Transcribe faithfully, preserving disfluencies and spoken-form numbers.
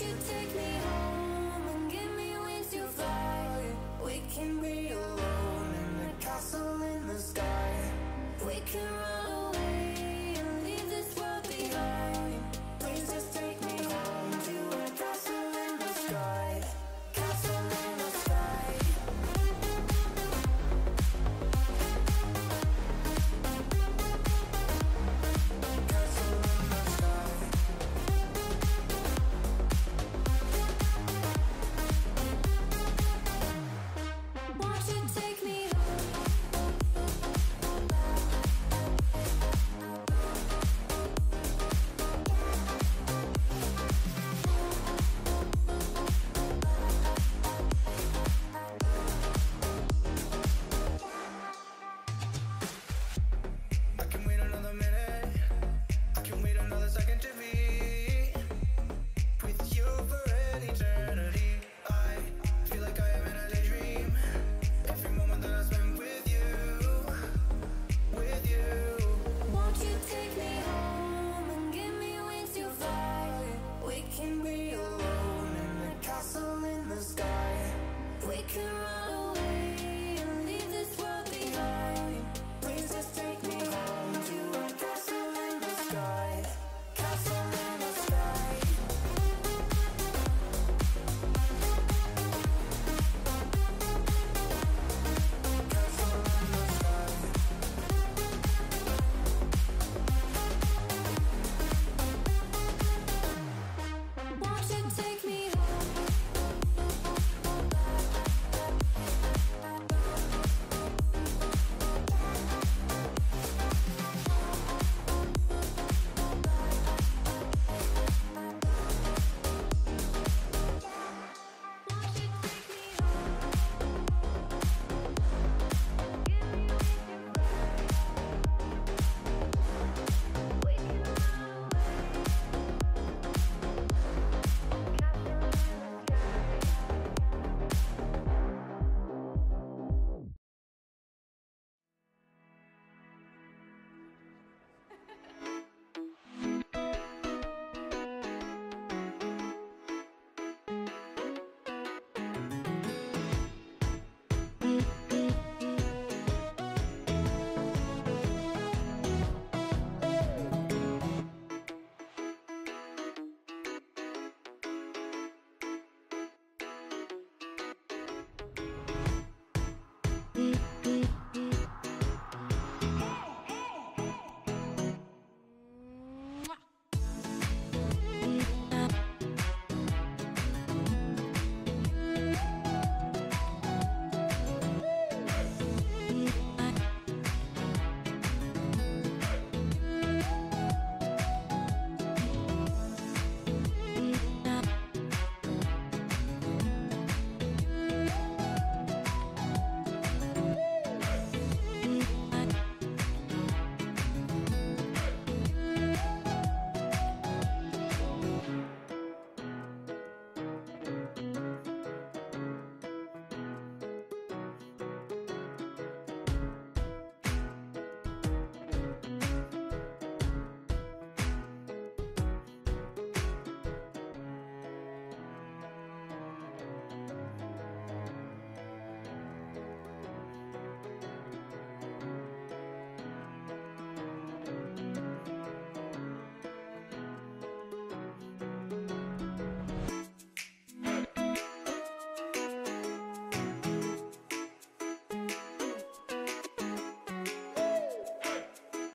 you take me